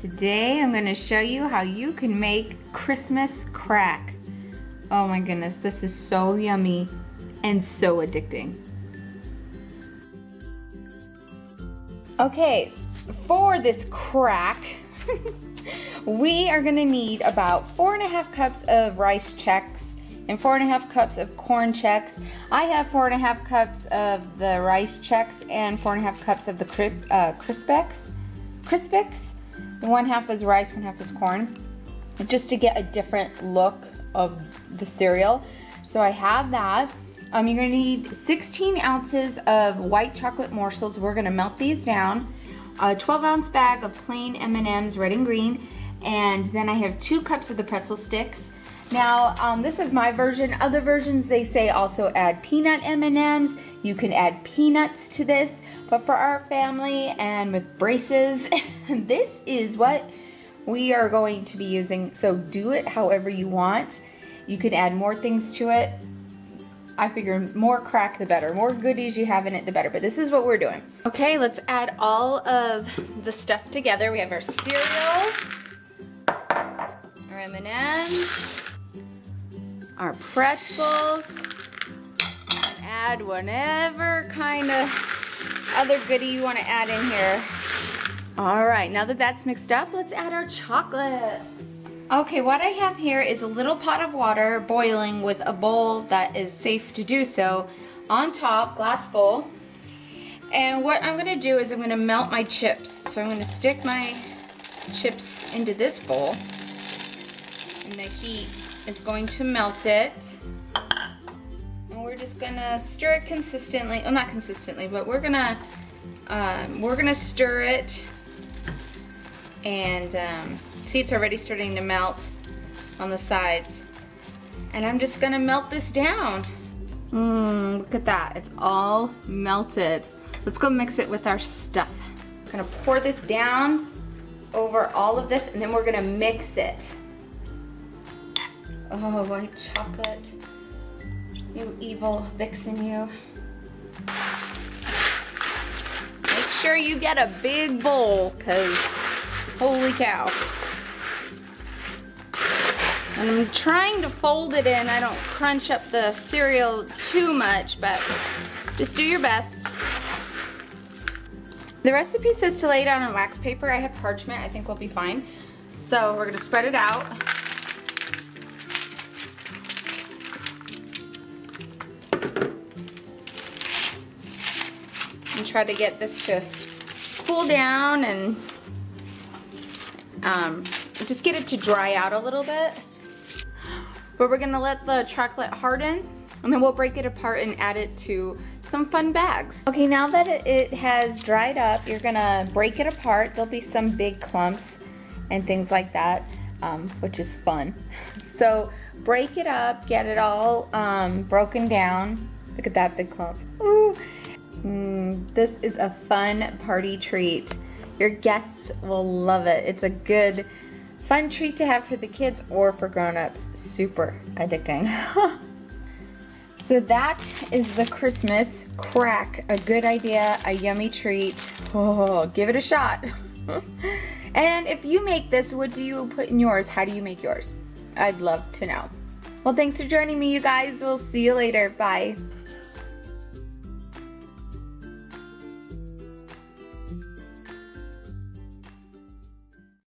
Today I'm going to show you how you can make Christmas crack. Oh my goodness, this is so yummy and so addicting. Okay, for this crack, we are going to need about 4.5 cups of rice Chex and 4.5 cups of corn Chex. I have 4.5 cups of the rice Chex and 4.5 cups of the Crispex. 1/2 is rice, 1/2 is corn, just to get a different look of the cereal. So I have that. You're gonna need 16 ounces of white chocolate morsels. We're gonna melt these down. A 12-ounce bag of plain M&Ms, red and green. And then I have 2 cups of the pretzel sticks. Now, this is my version. Other versions, they say also add peanut M&Ms. You can add peanuts to this. But for our family and with braces, this is what we are going to be using. So do it however you want. You can add more things to it. I figure more crack the better. More goodies you have in it the better. But this is what we're doing. Okay, let's add all of the stuff together. We have our cereal, our M&Ms, our pretzels. Add whatever kind of other goodie you want to add in here. All right, now that that's mixed up, let's add our chocolate. Okay, what I have here is a little pot of water boiling with a bowl that is safe to do so on top, glass bowl. And what I'm going to do is I'm going to melt my chips. So I'm going to stick my chips into this bowl, and the heat is going to melt it. We're just gonna stir it consistently. Well, not consistently, but we're gonna stir it. And see, it's already starting to melt on the sides. And I'm just gonna melt this down. Look at that! It's all melted. Let's go mix it with our stuff. I'm gonna pour this down over all of this, and then we're gonna mix it. Oh, white chocolate. You evil vixen, you. Make sure you get a big bowl, because holy cow. And I'm trying to fold it in. I don't crunch up the cereal too much, but just do your best. The recipe says to lay it out on wax paper. I have parchment. I think we'll be fine. So we're going to spread it out. And try to get this to cool down and just get it to dry out a little bit. But we're gonna let the chocolate harden, and then we'll break it apart and add it to some fun bags. Okay, now that it has dried up, you're gonna break it apart. There'll be some big clumps and things like that, which is fun. So break it up, get it all broken down. Look at that big clump. Ooh. This is a fun party treat. Your guests will love it. It's a good, fun treat to have for the kids or for grown-ups. Super addicting. So that is the Christmas crack. A good idea, a yummy treat. Oh, give it a shot. And if you make this, what do you put in yours? How do you make yours? I'd love to know. Well, thanks for joining me, you guys. We'll see you later. Bye.